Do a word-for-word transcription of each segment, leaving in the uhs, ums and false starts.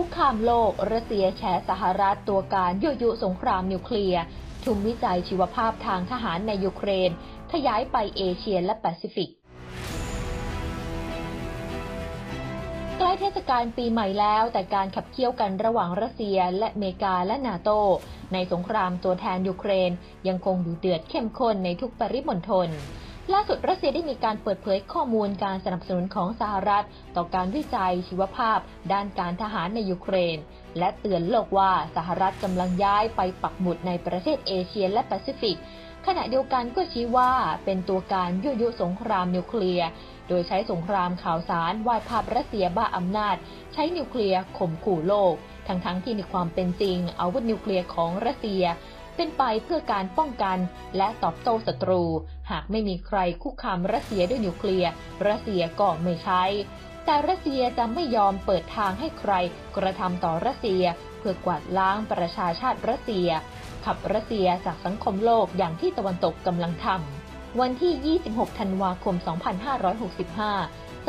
คุกคามโลกรัสเซียแฉสหรัฐตัวการยั่วยุสงครามนิวเคลียร์ทุนวิจัยชีวภาพทางทหารในยูเครนขยายไปเอเชียและแปซิฟิกใกล้เทศกาลปีใหม่แล้วแต่การขับเคี่ยวกันระหว่างรัสเซียและอเมริกาและนาโตในสงครามตัวแทนยูเครนยังคงดุเดือดเข้มข้นในทุกปริมณฑลล่าสุดรัสเซียได้มีการเปิดเผยข้อมูลการสนับสนุนของสหรัฐต่อการวิจัยชีวภาพด้านการทหารในยูเครนและเตือนโลกว่าสหรัฐกำลังย้ายไปปักหมุดในประเทศเอเชียและแปซิฟิกขณะเดียวกันก็ชี้ว่าเป็นตัวการยั่วยุสงครามนิวเคลียร์โดยใช้สงครามข่าวสารวาดภาพรัสเซียบ้าอำนาจใช้นิวเคลียร์ข่มขู่โลกทั้งๆ ท, ที่ในความเป็นจริงอาวุธนิวเคลียร์ของรัสเซียเป็นไปเพื่อการป้องกันและตอบโต้ศัตรูหากไม่มีใครคุกคามรัสเซียด้วยนิวเคลียร์รัสเซียก็ไม่ใช้แต่รัสเซียจะไม่ยอมเปิดทางให้ใครกระทำต่อรัสเซียเพื่อกวาดล้างประชาชาติรัสเซียขับรัสเซียจากสังคมโลกอย่างที่ตะวันตกกำลังทำวันที่ ยี่สิบหก ธันวาคม สองพันห้าร้อยหกสิบห้า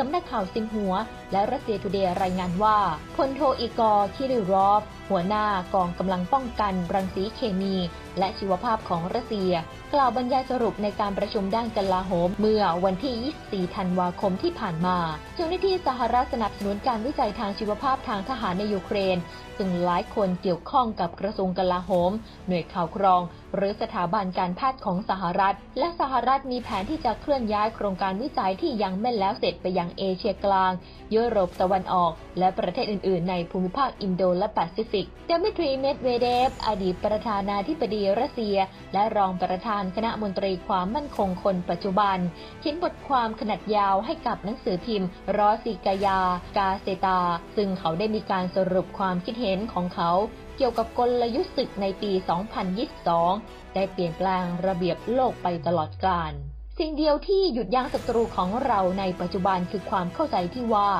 สำนักข่าวซินหัวและรัสเซียทูเดย์รายงานว่าพลโทอิกอร์ คิริลอฟหัวหน้ากองกำลังป้องกันรังสีเคมีและชีวภาพของรัสเซียกล่าวบรรยายสรุปในการประชุมด้านกลาโหมเมื่อวันที่ ยี่สิบสี่ ธันวาคมที่ผ่านมาเจ้าหน้าที่สหรัฐสนับสนุนการวิจัยทางชีวภาพทางทหารในยูเครนซึ่งหลายคนเกี่ยวข้องกับกระทรวงกลาโหมหน่วยข่าวกรองหรือสถาบันการแพทย์ของสหรัฐและสหรัฐมีแผนที่จะเคลื่อนย้ายโครงการวิจัยที่ยังไม่แล้วเสร็จไปยังเอเชียกลางยุโรปตะวันออกและประเทศอื่นๆในภูมิภาคอินโดและแปซิฟิกเดมิทรี เมดเวเดฟอดีตประธานาธิบดีรัสเซียและรองประธานคณะมนตรีความมั่นคงคนปัจจุบันเขียนบทความขนาดยาวให้กับหนังสือพิมพ์รอสิกายากาเซตาซึ่งเขาได้มีการสรุปความคิดเห็นของเขาเกี่ยวกับกลยุทธ์ศึกในปี สองพันยี่สิบสอง ได้เปลี่ยนแปลงระเบียบโลกไปตลอดกาลสิ่งเดียวที่หยุดยั้งศัตรูของเราในปัจจุบันคือความเข้าใจที่ว่า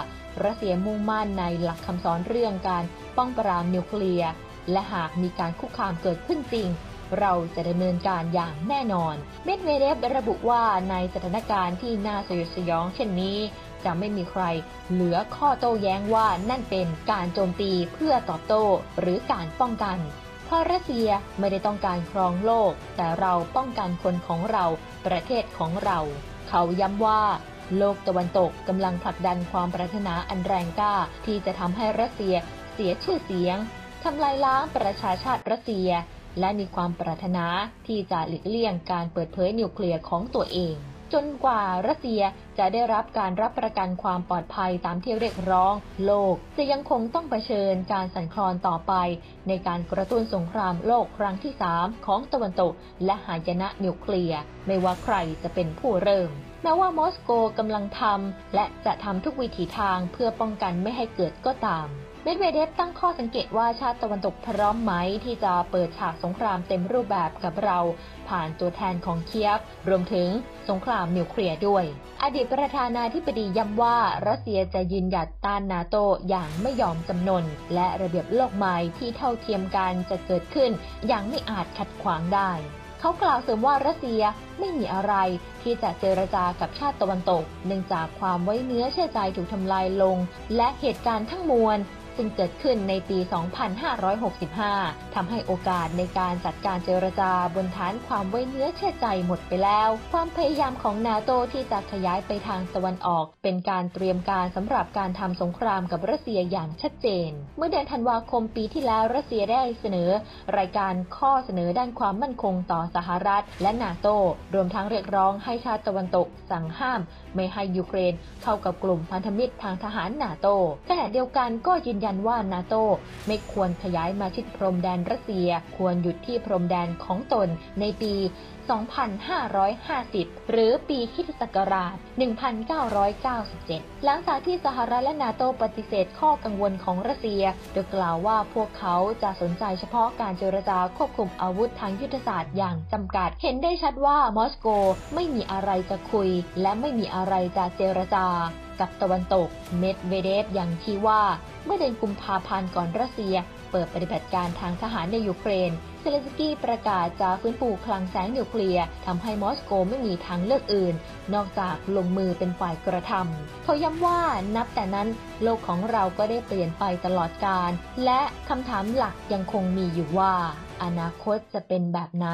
รัสเซียมุ่งมั่นในหลักคำสอนเรื่องการป้องปรามนิวเคลียร์และหากมีการคุกคามเกิดขึ้นจริงเราจะดำเนินการอย่างแน่นอนเมดเวเดฟระบุว่าในสถานการณ์ที่น่าสยดสยองเช่นนี้จะไม่มีใครเหลือข้อโต้แย้งว่านั่นเป็นการโจมตีเพื่อตอบโต้หรือการป้องกันเพราะรัสเซียไม่ได้ต้องการครองโลกแต่เราป้องกันคนของเราประเทศของเราเขาย้ำว่าโลกตะวันตกกำลังผลักดันความปรารถนาอันแรงกล้าที่จะทำให้รัสเซียเสียชื่อเสียงทำลายล้างประชาชาติรัสเซียและมีความปรารถนาที่จะหลีกเลี่ยงการเปิดเผยนิวเคลียร์ของตัวเองจนกว่ารัสเซียจะได้รับการรับประกันความปลอดภัยตามที่เรียกร้องโลกจะยังคงต้องเผชิญการสั่นคลอนต่อไปในการกระตุ้นสงครามโลกครั้งที่สามของตะวันตกและหายนะนิวเคลียร์ไม่ว่าใครจะเป็นผู้เริ่มแม้ว่ามอสโกกำลังทำและจะทำทุกวิถีทางเพื่อป้องกันไม่ให้เกิดก็ตามเมดเวเดฟตั้งข้อสังเกตว่าชาติตะวันตกพร้อมไหมที่จะเปิดฉากสงครามเต็มรูปแบบกับเราผ่านตัวแทนของเคียฟรวมถึงสงครามนิวเคลียร์ด้วยอดีตประธานาธิบดีย้ำว่ารัสเซียจะยืนหยัดต้านนาโตอย่างไม่ยอมจำนนและระเบียบโลกใหม่ที่เท่าเทียมกันจะเกิดขึ้นอย่างไม่อาจขัดขวางได้เขากล่าวเสริมว่ารัสเซียไม่มีอะไรที่จะเจรจากับชาติตะวันตกเนื่องจากความไว้เนื้อเชื่อใจถูกทำลายลงและเหตุการณ์ทั้งมวลซึ่งเกิดขึ้นในปี สองพันห้าร้อยหกสิบห้า ทำให้โอกาสในการจัดการเจรจาบนฐานความไว้เนื้อเชื่อใจหมดไปแล้วความพยายามของนาโตที่จะขยายไปทางตะวันออกเป็นการเตรียมการสำหรับการทำสงครามกับรัสเซียอย่างชัดเจนเมื่อเดือนธันวาคมปีที่แล้วรัสเซียได้เสนอรายการข้อเสนอด้านความมั่นคงต่อสหรัฐและนาโตรวมทั้งเรียกร้องให้ชาติตะวันตกสั่งห้ามไม่ให้ยูเครนเข้ากับกลุ่มพันธมิตรทางทหารนาโตขณะเดียวกันก็ยืนยันว่านาโตไม่ควรขยายมาชิดพรมแดนรัสเซียควรหยุดที่พรมแดนของตนในปี สองพันห้าร้อยห้าสิบ หรือปีคริสตศักราช หนึ่งพันเก้าร้อยเก้าสิบเจ็ด หลังจากที่สหรัฐและนาโตปฏิเสธข้อกังวลของรัสเซียโดยกล่าวว่าพวกเขาจะสนใจเฉพาะการเจรจาควบคุมอาวุธทางยุทธศาสตร์อย่างจำกัดเห็นได้ชัดว่ามอสโกไม่มีอะไรจะคุยและไม่มีอะไรจะเจรจากับตะวันตกเมดเวเดฟยังชี้ว่าเมื่อเดือนกุมภาพันธ์ก่อนรัสเซียเปิดปฏิบัติการทางทหารในยูเครน เซเลนสกี้ประกาศจะฟื้นฟูคลังแสงนิวเคลียร์ทำให้มอสโกไม่มีทางเลือกอื่นนอกจากลงมือเป็นฝ่ายกระทำเขาย้ำว่านับแต่นั้นโลกของเราก็ได้เปลี่ยนไปตลอดกาลและคำถามหลักยังคงมีอยู่ว่าอนาคตจะเป็นแบบไหน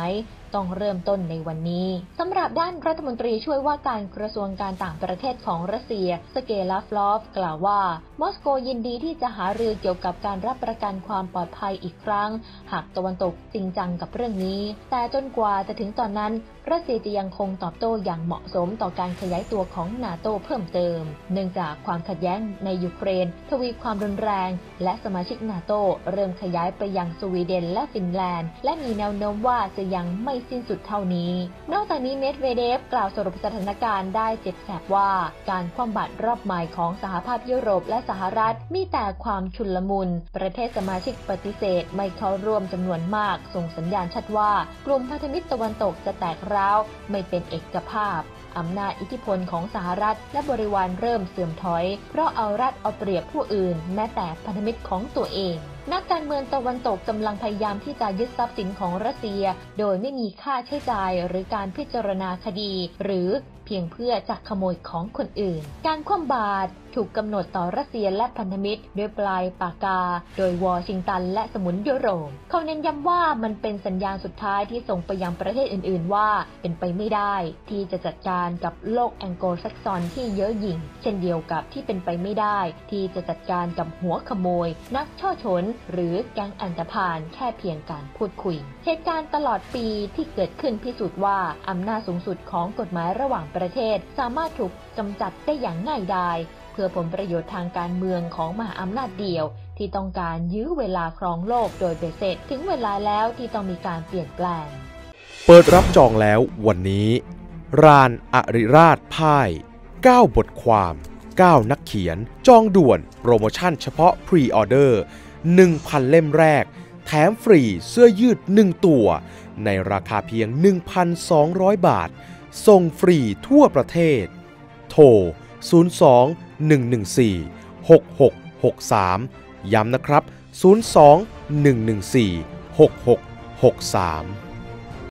ต้องเริ่มต้นในวันนี้สำหรับด้านรัฐมนตรีช่วยว่าการกระทรวงการต่างประเทศของรัสเซียสเกลาฟลอฟกล่าวว่ามอสโกยินดีที่จะหารือเกี่ยวกับการรับประกันความปลอดภัยอีกครั้งหากตะวันตกจริงจังกับเรื่องนี้แต่จนกว่าจะถึงตอนนั้นรัสเซียจะยังคงตอบโต้อย่างเหมาะสมต่อการขยายตัวของนาโต้เพิ่มเติมเนื่องจากความขัดแย้งในยูเครนทวีความรุนแรงและสมาชิกนาโต้เริ่มขยายไปยังสวีเดนและฟินแลนด์และมีแนวโน้มว่าจะยังไม่สิ้นสุดเท่านี้นอกจากนี้เมดเวเดฟกล่าวสรุปสถานการณ์ได้เจ็บแสบว่าการคว่ำบาตรรอบใหม่ของสหภาพยุโรปและสหรัฐมีแต่ความชุลมุนประเทศสมาชิกปฏิเสธไม่เข้าร่วมจำนวนมากส่งสัญญาณชัดว่ากลุ่มพันธมิตรตะวันตกจะแตกร้าวไม่เป็นเอกภาพอำนาจอิทธิพลของสหรัฐและบริวารเริ่มเสื่อมถอยเพราะเอารัดเอาเปรียบผู้อื่นแม้แต่พันธมิตรของตัวเองนักการเมืองตะวันตกกำลังพยายามที่จะยึดทรัพย์สินของรัสเซียโดยไม่มีค่าใช้จ่ายหรือการพิจารณาคดีหรือเพียงเพื่อจะขโมยของคนอื่นการคว่ำบาตรถูกกำหนดต่อรัสเซียและพันธมิตรด้วยปลายปากกาโดยวอชิงตันและสมุนยุโรปเขาเน้นย้ำว่ามันเป็นสัญญาณสุดท้ายที่ส่งไปยังประเทศอื่นๆว่าเป็นไปไม่ได้ที่จะจัดการกับโลกแองโกลแซกซอนที่เยอะยิ่งเช่นเดียวกับที่เป็นไปไม่ได้ที่จะจัดการกับหัวขโมยนักช่อฉนหรือแก๊งอันธพาลแค่เพียงการพูดคุยเหตุการณ์ตลอดปีที่เกิดขึ้นพิสูจน์ว่าอำนาจสูงสุดของกฎหมายระหว่างประเทศสามารถถูกกำจัดได้อย่างง่ายดายเพื่อผลประโยชน์ทางการเมืองของมหาอำนาจเดียวที่ต้องการยื้อเวลาครองโลกโดยเบ็ดเสร็จถึงเวลาแล้วที่ต้องมีการเปลี่ยนแปลงเปิดรับจองแล้ววันนี้รานอริราชพ่ายเก้าบทความเก้านักเขียนจองด่วนโปรโมชั่นเฉพาะพรีออเดอร์ หนึ่งพัน เล่มแรกแถมฟรีเสื้อยืดหนึ่งตัวในราคาเพียง หนึ่งพันสองร้อย บาทส่งฟรีทั่วประเทศโทรศูนย์ สอง หนึ่ง หนึ่ง สี่ หก หก หก สามย้ำนะครับ ศูนย์ สอง หนึ่ง หนึ่ง สี่ หก หก หก สาม